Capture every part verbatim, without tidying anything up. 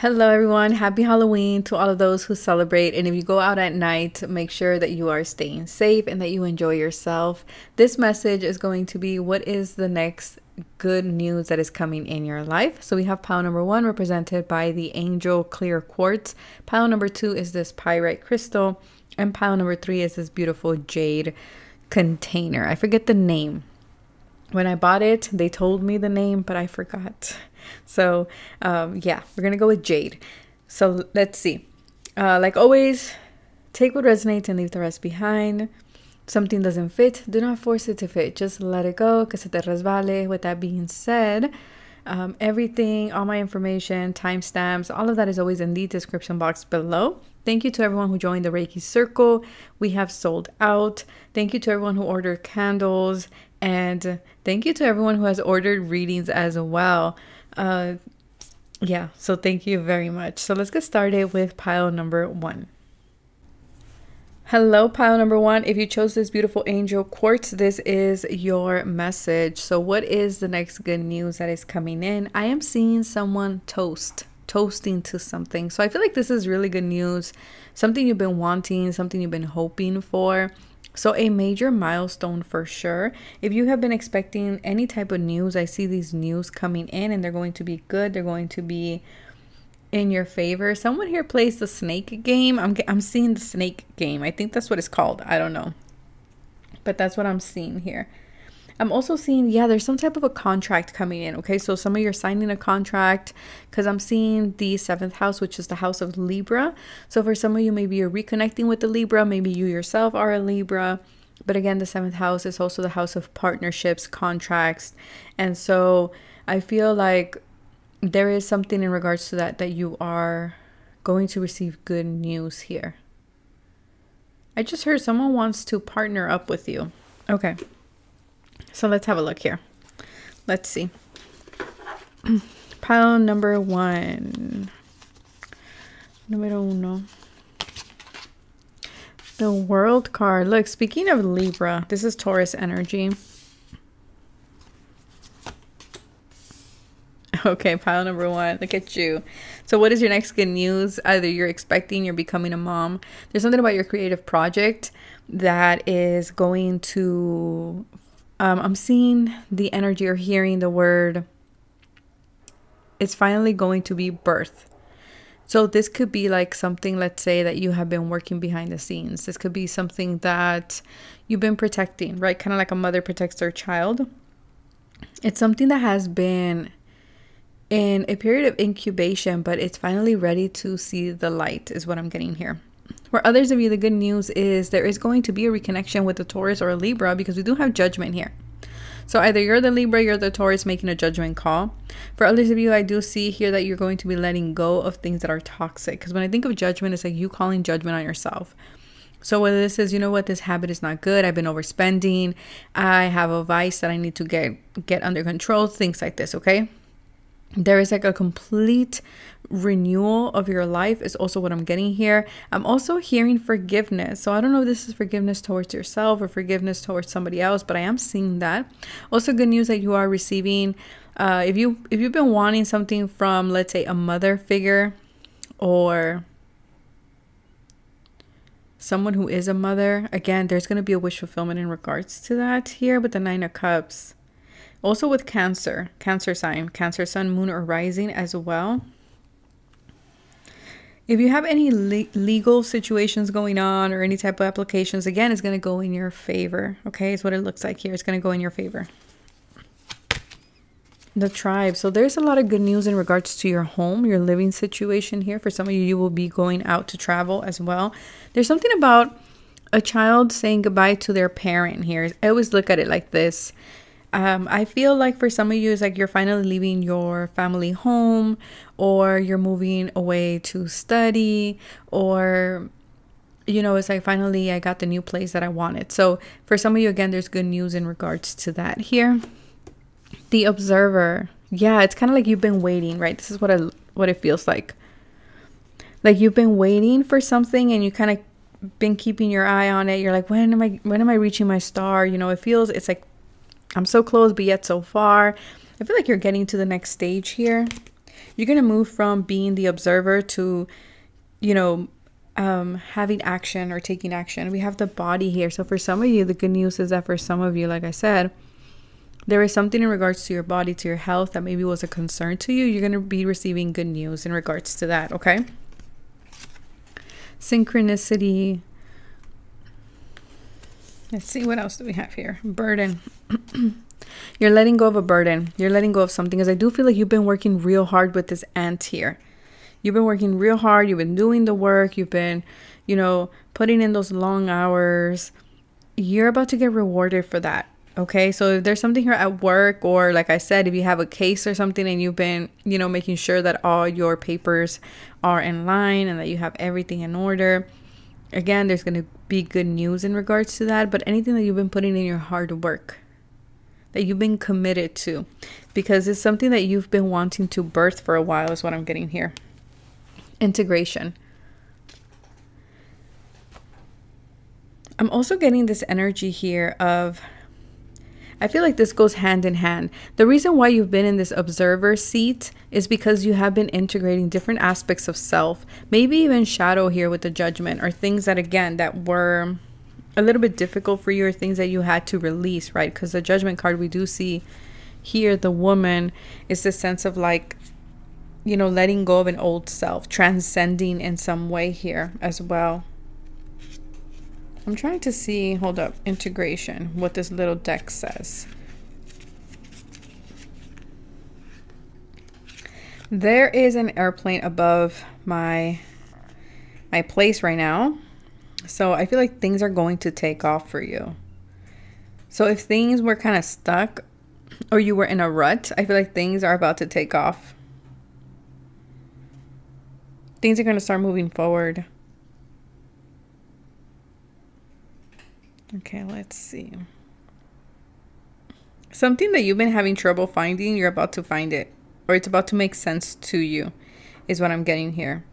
Hello everyone, happy Halloween to all of those who celebrate, and if you go out at night, make sure that you are staying safe and that you enjoy yourself. This message is going to be what is the next good news that is coming in your life. So we have pile number one represented by the angel clear quartz, pile number two is this pyrite crystal, and pile number three is this beautiful jade container. I forget the name. When I bought it, they told me the name, but I forgot. So um, yeah, we're going to go with jade. So let's see. Uh, like always, take what resonates and leave the rest behind. Something doesn't fit, do not force it to fit. Just let it go, que se te resbale. With that being said, um, everything, all my information, timestamps, all of that is always in the description box below. Thank you to everyone who joined the Reiki Circle. We have sold out. Thank you to everyone who ordered candles. And thank you to everyone who has ordered readings as well. Uh, yeah, so thank you very much. So let's get started with pile number one. Hello, pile number one. If you chose this beautiful angel quartz, this is your message. So what is the next good news that is coming in? I am seeing someone toast. Toasting to something. So I feel like this is really good news, something you've been wanting, something you've been hoping for. So a major milestone for sure. If you have been expecting any type of news, I see these news coming in and they're going to be good. They're going to be in your favor. Someone here plays the snake game. I'm, I'm seeing the snake game. I think that's what it's called. I don't know, but that's what I'm seeing here. I'm also seeing, yeah, there's some type of a contract coming in, okay? So some of you are signing a contract because I'm seeing the seventh house, which is the house of Libra. So for some of you, maybe you're reconnecting with the Libra. Maybe you yourself are a Libra. But again, the seventh house is also the house of partnerships, contracts. And so I feel like there is something in regards to that that you are going to receive good news here. I just heard someone wants to partner up with you. Okay. So let's have a look here. Let's see. Pile number one. Numero uno. The world card. Look, speaking of Libra, this is Taurus energy. Okay, pile number one. Look at you. So what is your next good news? Either you're expecting, you're becoming a mom. There's something about your creative project that is going to... Um, I'm seeing the energy or hearing the word. It's finally going to be birth. So this could be like something, let's say, that you have been working behind the scenes. This could be something that you've been protecting, right? Kind of like a mother protects their child. It's something that has been in a period of incubation, but it's finally ready to see the light is what I'm getting here. For others of you, the good news is there is going to be a reconnection with the Taurus or a Libra, because we do have judgment here. So either you're the Libra, you're the Taurus making a judgment call. For others of you, I do see here that you're going to be letting go of things that are toxic. Because when I think of judgment, it's like you calling judgment on yourself. So whether this is, you know what, this habit is not good. I've been overspending. I have a vice that I need to get, get under control. Things like this, okay? There is like a complete renewal of your life is also what I'm getting here. I'm also hearing forgiveness. So I don't know if this is forgiveness towards yourself or forgiveness towards somebody else, but I am seeing that. Also good news that you are receiving. Uh, if you, if you've been wanting something from, let's say, a mother figure or someone who is a mother, again, there's going to be a wish fulfillment in regards to that here with the Nine of Cups. Also with Cancer, Cancer sign, Cancer sun, moon, or rising as well. If you have any le legal situations going on or any type of applications, again, it's going to go in your favor. Okay, is what it looks like here. It's going to go in your favor. The tribe. So there's a lot of good news in regards to your home, your living situation here. For some of you, you will be going out to travel as well. There's something about a child saying goodbye to their parent here. I always look at it like this. Um, I feel like for some of you, it's like you're finally leaving your family home, or you're moving away to study, or, you know, it's like finally I got the new place that I wanted. So for some of you, again, there's good news in regards to that here. The observer. Yeah, it's kind of like you've been waiting, right? This is what, I, what it feels like. Like you've been waiting for something and you kind of been keeping your eye on it. You're like, when am I, when am I reaching my star? You know, it feels, it's like, I'm so close, but yet so far. I feel like you're getting to the next stage here. You're going to move from being the observer to, you know, um, having action or taking action. We have the body here. So for some of you, the good news is that for some of you, like I said, there is something in regards to your body, to your health, that maybe was a concern to you. You're going to be receiving good news in regards to that, okay? Synchronicity. Let's see, what else do we have here? Burden. You're letting go of a burden. You're letting go of something, because I do feel like you've been working real hard with this ant here. You've been working real hard. You've been doing the work. You've been, you know, putting in those long hours. You're about to get rewarded for that. Okay, so if there's something here at work, or like I said, if you have a case or something and you've been, you know, making sure that all your papers are in line and that you have everything in order, again, there's going to be good news in regards to that. But anything that you've been putting in your hard work, that you've been committed to, because it's something that you've been wanting to birth for a while is what I'm getting here. Integration. I'm also getting this energy here of... I feel like this goes hand in hand. The reason why you've been in this observer seat is because you have been integrating different aspects of self, maybe even shadow here with the judgment, or things that, again, that were a little bit difficult for you, or things that you had to release, right? Because the judgment card, we do see here, the woman is the sense of, like, you know, letting go of an old self, transcending in some way here as well. I'm trying to see, hold up, integration, what this little deck says. There is an airplane above my, my place right now. So I feel like things are going to take off for you. So if things were kind of stuck, or you were in a rut, I feel like things are about to take off. Things are going to start moving forward. Okay, let's see. Something that you've been having trouble finding, you're about to find it, or it's about to make sense to you, is what I'm getting here.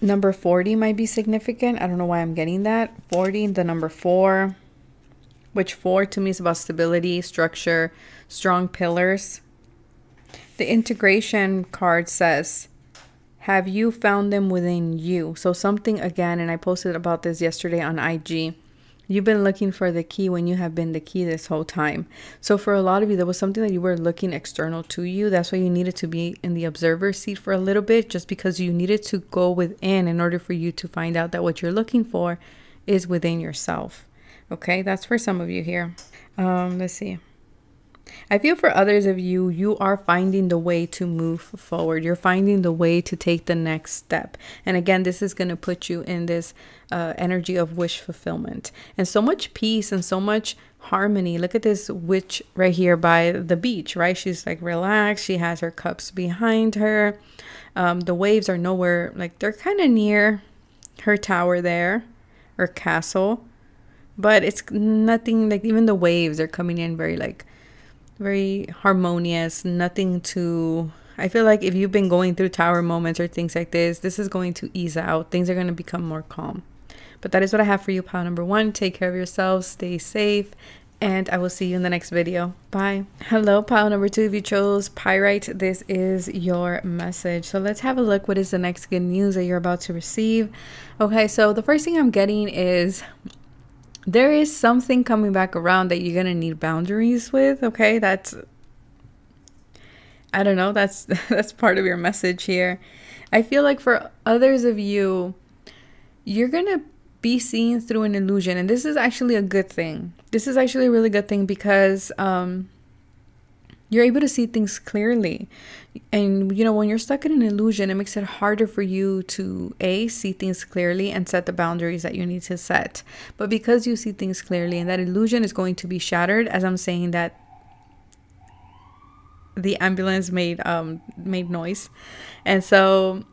Number forty might be significant. I don't know why I'm getting that. forty, the number four, which four to me is about stability, structure, strong pillars. The integration card says... have you found them within you? So something, again, and I posted about this yesterday on I G. You've been looking for the key when you have been the key this whole time. So for a lot of you, there was something that you were looking external to you. That's why you needed to be in the observer seat for a little bit, just because you needed to go within in order for you to find out that what you're looking for is within yourself. Okay, that's for some of you here. Um, let's see. I feel for others of you, you are finding the way to move forward. You're finding the way to take the next step. And again, this is going to put you in this uh, energy of wish fulfillment. And so much peace and so much harmony. Look at this witch right here by the beach, right? She's like relaxed. She has her cups behind her. Um, the waves are nowhere, like they're kind of near her tower there, or castle. But it's nothing, like even the waves are coming in very like... very harmonious, nothing to... I feel like if you've been going through tower moments or things like this, this is going to ease out. Things are going to become more calm. But that is what I have for you, pile number one. Take care of yourselves, stay safe, and I will see you in the next video. Bye. Hello, pile number two. If you chose Pyrite, this is your message. So let's have a look. What is the next good news that you're about to receive? Okay, so the first thing I'm getting is... there is something coming back around that you're going to need boundaries with, okay? That's, I don't know, that's, that's part of your message here. I feel like for others of you, you're going to be seen through an illusion. And this is actually a good thing. This is actually a really good thing, because um, you're able to see things clearly. And, you know, when you're stuck in an illusion, it makes it harder for you to, A, see things clearly and set the boundaries that you need to set. But because you see things clearly, and that illusion is going to be shattered, as I'm saying that the ambulance made, um, made noise. And so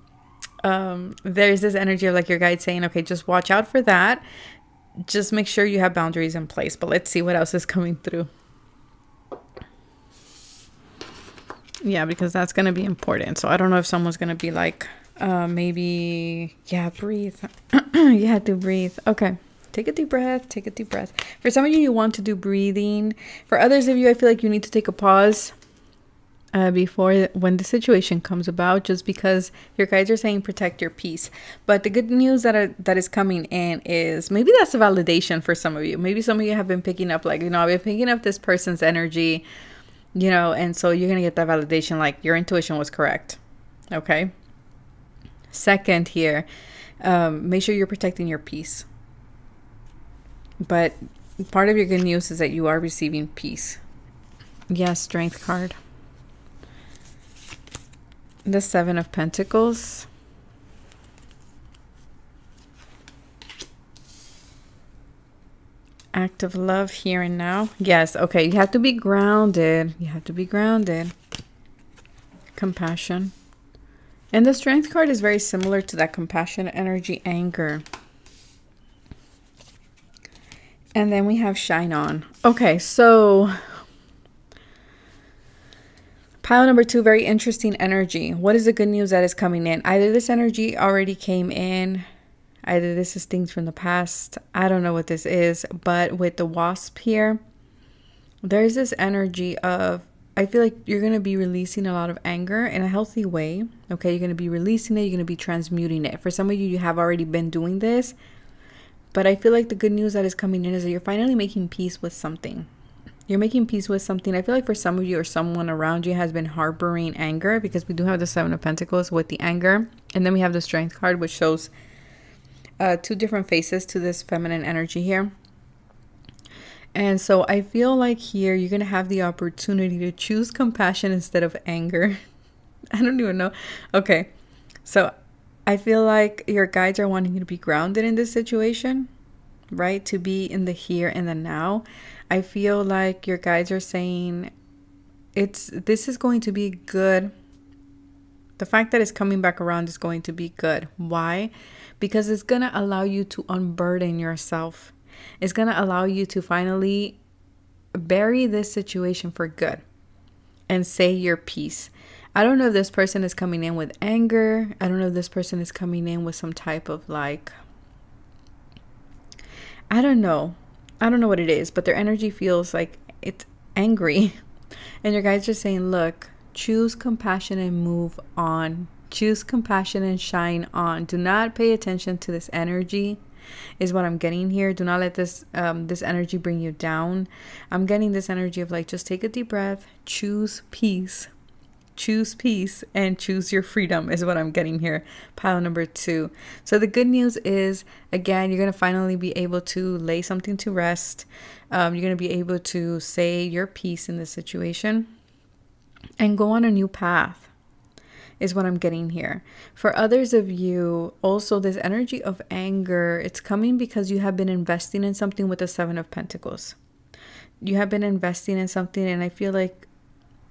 um, there's this energy of like your guide saying, okay, just watch out for that. Just make sure you have boundaries in place. But let's see what else is coming through. Yeah, because that's going to be important. So I don't know if someone's going to be like, uh, maybe, yeah, breathe. You had to breathe. Okay. Take a deep breath, take a deep breath. For some of you, you want to do breathing. For others of you, I feel like you need to take a pause uh, before when the situation comes about, just because your guides are saying protect your peace. But the good news that, are, that is coming in is maybe that's a validation for some of you. Maybe some of you have been picking up like, you know, I've been picking up this person's energy, you know, and so you're going to get that validation like your intuition was correct. Okay. Second here, um, make sure you're protecting your peace. But part of your good news is that you are receiving peace. Yes, strength card. The Seven of Pentacles. Act of love here and now. Yes, okay, you have to be grounded. You have to be grounded. Compassion. And the strength card is very similar to that compassion energy, anger. And then we have shine on. Okay, so pile number two, very interesting energy. What is the good news that is coming in? Either this energy already came in, either this is things from the past. I don't know what this is, but with the wasp here, there's this energy of, I feel like you're going to be releasing a lot of anger in a healthy way. Okay, you're going to be releasing it. You're going to be transmuting it. For some of you, you have already been doing this. But I feel like the good news that is coming in is that you're finally making peace with something. You're making peace with something. I feel like for some of you or someone around you has been harboring anger, because we do have the Seven of Pentacles with the anger. And then we have the Strength card, which shows uh, two different faces to this feminine energy here. And so I feel like here you're going to have the opportunity to choose compassion instead of anger. I don't even know. Okay, so I feel like your guides are wanting you to be grounded in this situation, right? To be in the here and the now. I feel like your guides are saying it's this is going to be good. The fact that it's coming back around is going to be good. Why? Because it's going to allow you to unburden yourself. It's going to allow you to finally bury this situation for good and say your piece. I don't know if this person is coming in with anger. I don't know if this person is coming in with some type of like, I don't know. I don't know what it is, but their energy feels like it's angry. And your guys are saying, look, choose compassion and move on. Choose compassion and shine on. Do not pay attention to this energy is what I'm getting here. Do not let this um, this energy bring you down. I'm getting this energy of like, just take a deep breath, choose peace. Choose peace and choose your freedom is what I'm getting here. Pile number two. So the good news is, again, you're going to finally be able to lay something to rest. Um, you're going to be able to say your piece in this situation and go on a new path is what I'm getting here. For others of you, also this energy of anger, it's coming because you have been investing in something with the Seven of Pentacles. You have been investing in something, and I feel like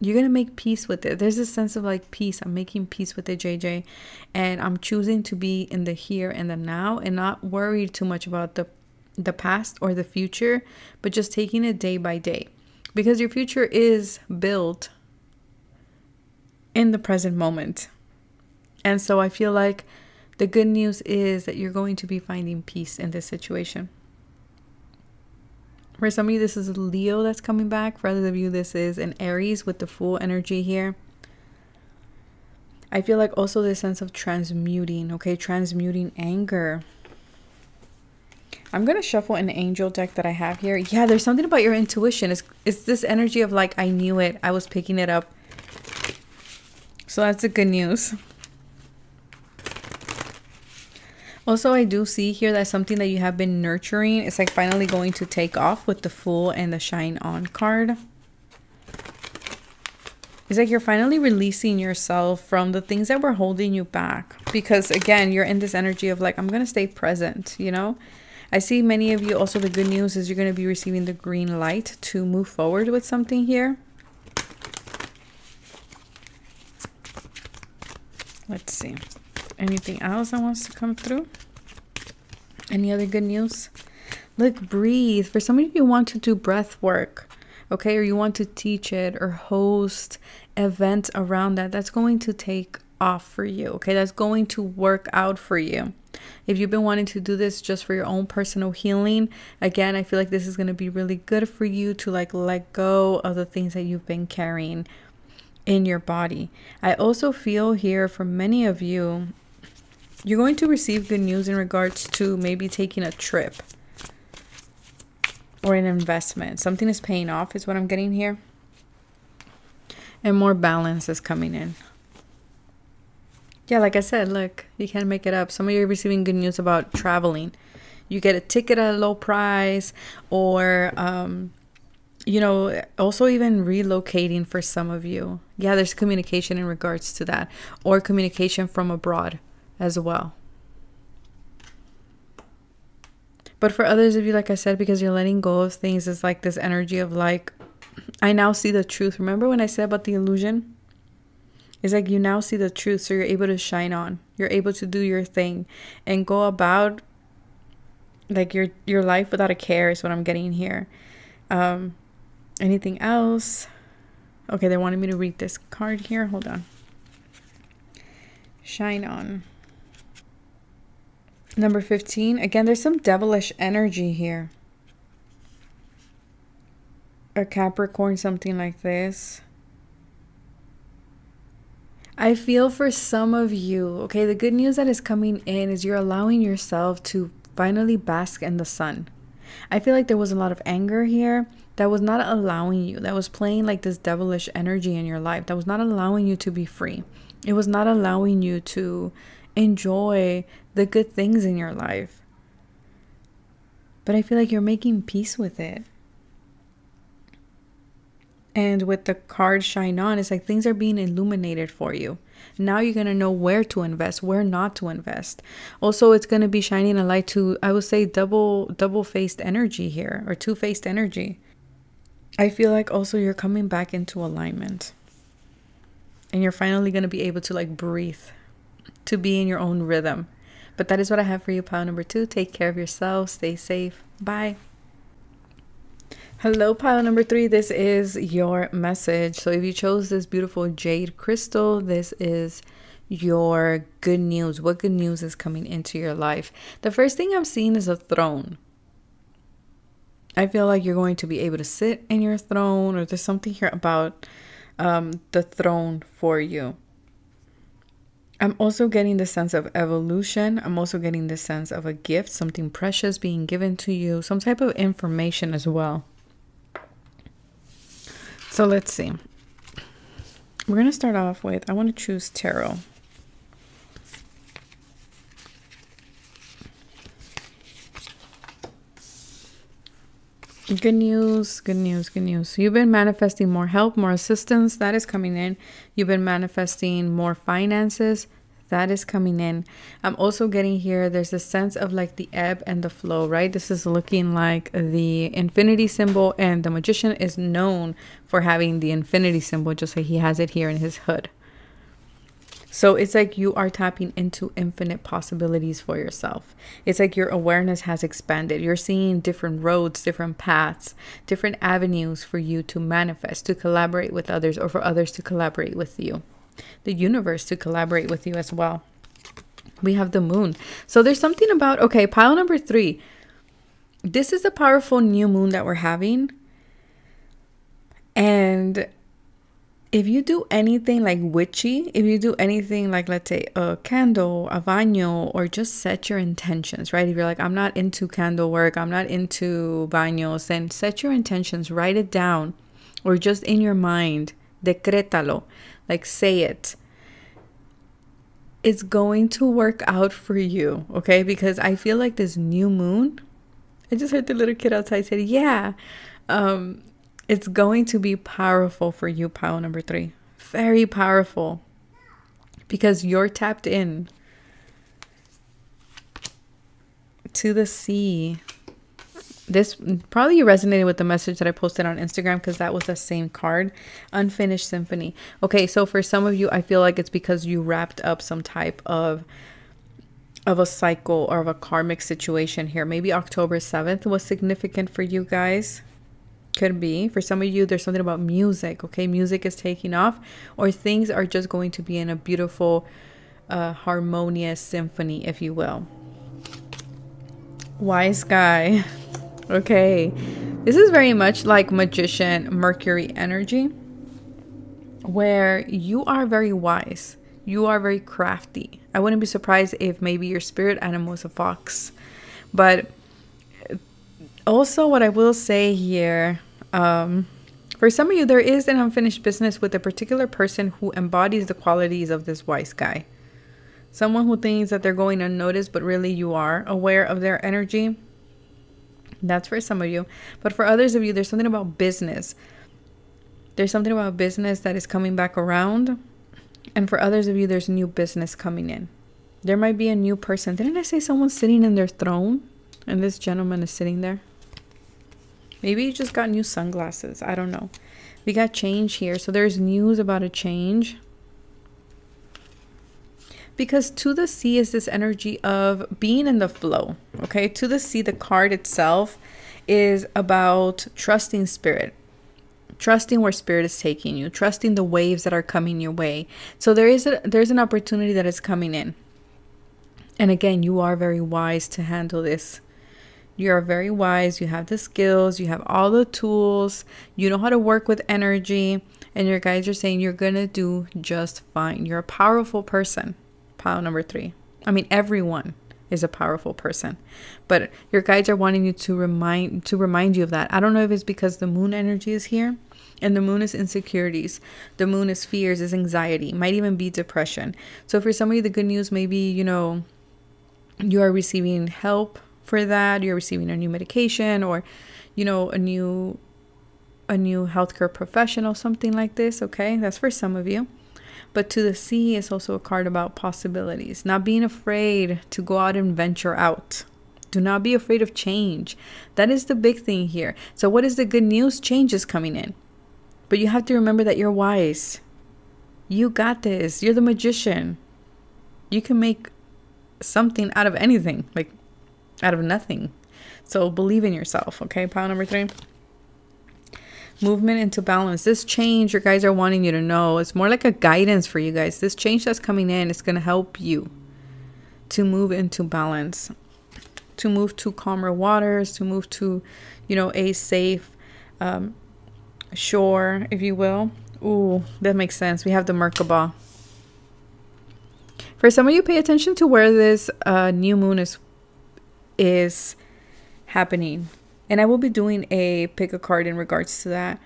you're going to make peace with it. There's a sense of like peace. I'm making peace with it, J J. And I'm choosing to be in the here and the now and not worry too much about the, the past or the future, but just taking it day by day, because your future is built in the present moment. And so I feel like the good news is that you're going to be finding peace in this situation. For some of you, this is Leo that's coming back. For others of you, this is an Aries with the Fool energy here. I feel like also this sense of transmuting, okay? Transmuting anger. I'm going to shuffle an angel deck that I have here. Yeah, there's something about your intuition. It's, it's this energy of like, I knew it. I was picking it up. So that's the good news. Also, I do see here that something that you have been nurturing is like finally going to take off with the Fool and the Shine On card. It's like you're finally releasing yourself from the things that were holding you back. Because again, you're in this energy of like, I'm going to stay present, you know? I see many of you also, the good news is you're going to be receiving the green light to move forward with something here. Let's see. Anything else that wants to come through? Any other good news? Look, breathe. For some of you want to do breath work, okay? Or you want to teach it or host events around that. That's going to take off for you, okay? That's going to work out for you. If you've been wanting to do this just for your own personal healing, again, I feel like this is going to be really good for you to like let go of the things that you've been carrying in your body. I also feel here for many of you, you're going to receive good news in regards to maybe taking a trip or an investment. Something is paying off is what I'm getting here. And more balance is coming in. Yeah, like I said, look, you can't make it up. Some of you are receiving good news about traveling. You get a ticket at a low price, or, um, you know, also even relocating for some of you. Yeah, there's communication in regards to that, or communication from abroad as well. But for others of you, like I said, because you're letting go of things, it's like this energy of like, I now see the truth. Remember when I said about the illusion? It's like you now see the truth, so you're able to shine on. You're able to do your thing and go about like your your life without a care is what I'm getting here. Um, anything else? Okay, they wanted me to read this card here. Hold on. Shine on. Number fifteen. Again, there's some devilish energy here. A Capricorn, something like this. I feel for some of you, okay, the good news that is coming in is you're allowing yourself to finally bask in the sun. I feel like there was a lot of anger here that was not allowing you, that was playing like this devilish energy in your life, that was not allowing you to be free. It was not allowing you to enjoy the good things in your life. But I feel like you're making peace with it. And with the card Shine On, it's like things are being illuminated for you. Now you're going to know where to invest, where not to invest. Also, it's going to be shining a light to, I would say, double, double-faced energy here, or two-faced energy. I feel like also you're coming back into alignment. And you're finally going to be able to like breathe, to be in your own rhythm. But that is what I have for you, pile number two. Take care of yourself. Stay safe. Bye. Hello, pile number three. This is your message. So if you chose this beautiful jade crystal, this is your good news. What good news is coming into your life? The first thing I'm seeing is a throne. I feel like you're going to be able to sit in your throne, or there's something here about um, the throne for you. I'm also getting the sense of evolution. I'm also getting the sense of a gift, something precious being given to you, some type of information as well. So let's see. We're going to start off with, I want to choose tarot. Good news, good news, good news. So you've been manifesting more help, more assistance. That is coming in. You've been manifesting more finances. That is coming in. I'm also getting here, there's a sense of like the ebb and the flow, right? This is looking like the infinity symbol, and the magician is known for having the infinity symbol, just like he has it here in his hood. So it's like you are tapping into infinite possibilities for yourself. It's like your awareness has expanded. You're seeing different roads, different paths, different avenues for you to manifest, to collaborate with others, or for others to collaborate with you. The universe to collaborate with you as well. We have the moon. So there's something about, okay, pile number three. This is a powerful new moon that we're having. And if you do anything like witchy, if you do anything like, let's say, a candle, a baño, or just set your intentions, right? If you're like, I'm not into candle work, I'm not into baños, then set your intentions, write it down, or just in your mind, decrétalo. Like, say it. It's going to work out for you, okay? Because I feel like this new moon, I just heard the little kid outside say, yeah, um, it's going to be powerful for you, pile number three. Very powerful, because you're tapped in to the sea. This probably resonated with the message that I posted on Instagram, because that was the same card, Unfinished Symphony. Okay, so for some of you, I feel like it's because you wrapped up some type of of a cycle or of a karmic situation here. Maybe October seventh was significant for you guys. Could be. For some of you, there's something about music, okay? Music is taking off, or things are just going to be in a beautiful, uh, harmonious symphony, if you will. Wise guy. Okay. This is very much like magician Mercury energy, where you are very wise. You are very crafty. I wouldn't be surprised if maybe your spirit animal is a fox. But also what I will say here, um, for some of you, there is an unfinished business with a particular person who embodies the qualities of this wise guy. Someone who thinks that they're going unnoticed, but really you are aware of their energy. That's for some of you. But for others of you, there's something about business. There's something about business that is coming back around. And for others of you, there's new business coming in. There might be a new person. Didn't I say someone's sitting in their throne? And this gentleman is sitting there. Maybe you just got new sunglasses. I don't know. We got change here. So there's news about a change. Because to the sea is this energy of being in the flow. Okay, to the sea, the card itself is about trusting spirit, trusting where spirit is taking you, trusting the waves that are coming your way. So there is a, there's an opportunity that is coming in. And again, you are very wise to handle this. You are very wise. You have the skills. You have all the tools. You know how to work with energy. And your guides are saying you're going to do just fine. You're a powerful person. Pile number three. I mean, everyone is a powerful person. But your guides are wanting you to remind, to remind you of that. I don't know if it's because the moon energy is here. And the moon is insecurities. The moon is fears, is anxiety. Might even be depression. So for some of you, the good news may be, you know, you are receiving help for that. You're receiving a new medication, or, you know, a new, a new healthcare professional, something like this. Okay, that's for some of you. But to the sea is also a card about possibilities, not being afraid to go out and venture out. Do not be afraid of change. That is the big thing here. So what is the good news? Change is coming in, but you have to remember that you're wise. You got this. You're the magician. You can make something out of anything, like out of nothing. So believe in yourself. Okay, pile number three. Movement into balance. This change your guys are wanting you to know, it's more like a guidance for you guys. This change that's coming in is going to help you to move into balance, to move to calmer waters, to move to, you know, a safe um, shore, if you will. Ooh, that makes sense. We have the Merkaba. For some of you, pay attention to where this uh, new moon is is happening. And I will be doing a pick a card in regards to that,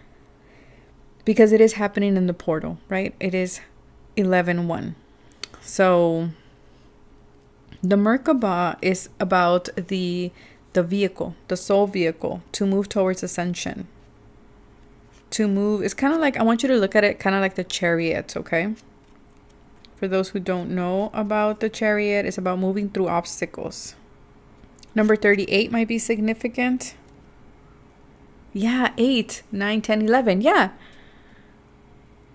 because it is happening in the portal, right? It is eleven one. So the Merkaba is about the, the vehicle, the soul vehicle, to move towards ascension. To move, it's kind of like, I want you to look at it kind of like the Chariot, okay? For those who don't know about the Chariot, it's about moving through obstacles. Number thirty-eight might be significant. Yeah, eight, nine, ten, eleven. Yeah.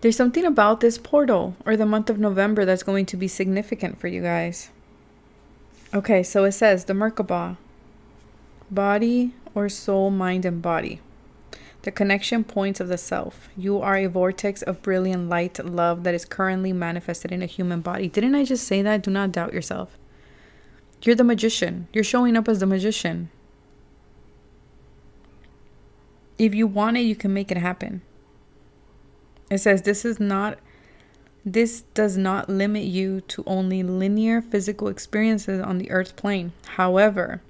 There's something about this portal or the month of November that's going to be significant for you guys. Okay, so it says the Merkaba, body or soul, mind and body. The connection points of the self. You are a vortex of brilliant light, love that is currently manifested in a human body. Didn't I just say that? Do not doubt yourself. You're the magician. You're showing up as the magician. If you want it, you can make it happen. It says this is not, this does not limit you to only linear physical experiences on the earth plane. However,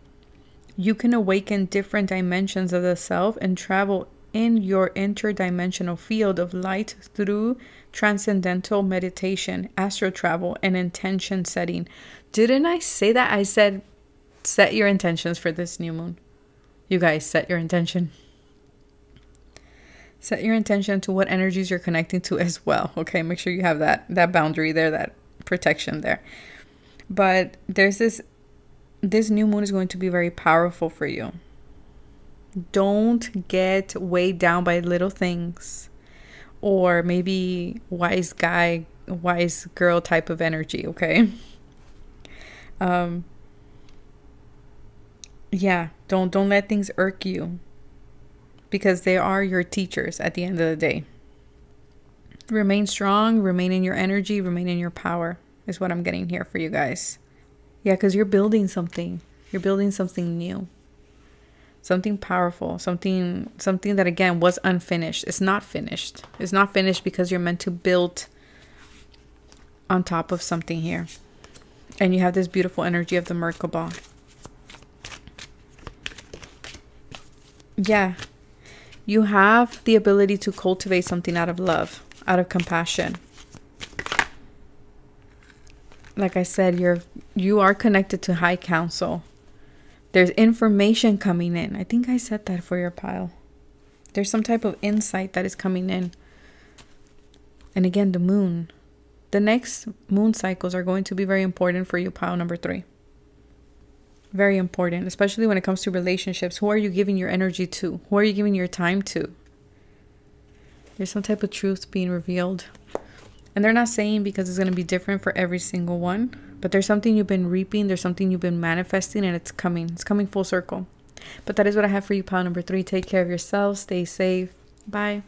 you can awaken different dimensions of the self and travel in your interdimensional field of light through transcendental meditation, astral travel, and intention setting. Didn't I say that? I said set your intentions for this new moon. You guys, set your intention. Set your intention to what energies you're connecting to as well. Okay, make sure you have that, that boundary there, that protection there. But there's this, this new moon is going to be very powerful for you. Don't get weighed down by little things, or maybe wise guy, wise girl type of energy. Okay. Um, yeah, don't, don't let things irk you. because they are your teachers at the end of the day. Remain strong, remain in your energy, remain in your power is what I'm getting here for you guys. Yeah, because you're building something. You're building something new. Something powerful, something something that, again, was unfinished. It's not finished. It's not finished because you're meant to build on top of something here. And you have this beautiful energy of the Merkaba. Yeah, you have the ability to cultivate something out of love, out of compassion. Like I said, you're you are connected to High Council. There's information coming in. I think I said that for your pile. There's some type of insight that is coming in. And again, the moon. The next moon cycles are going to be very important for you, pile number three. Very important, especially when it comes to relationships. Who are you giving your energy to? Who are you giving your time to? There's some type of truth being revealed. And they're not saying because it's going to be different for every single one. But there's something you've been reaping. There's something you've been manifesting. And it's coming. It's coming full circle. But that is what I have for you, pile number three. Take care of yourself. Stay safe. Bye.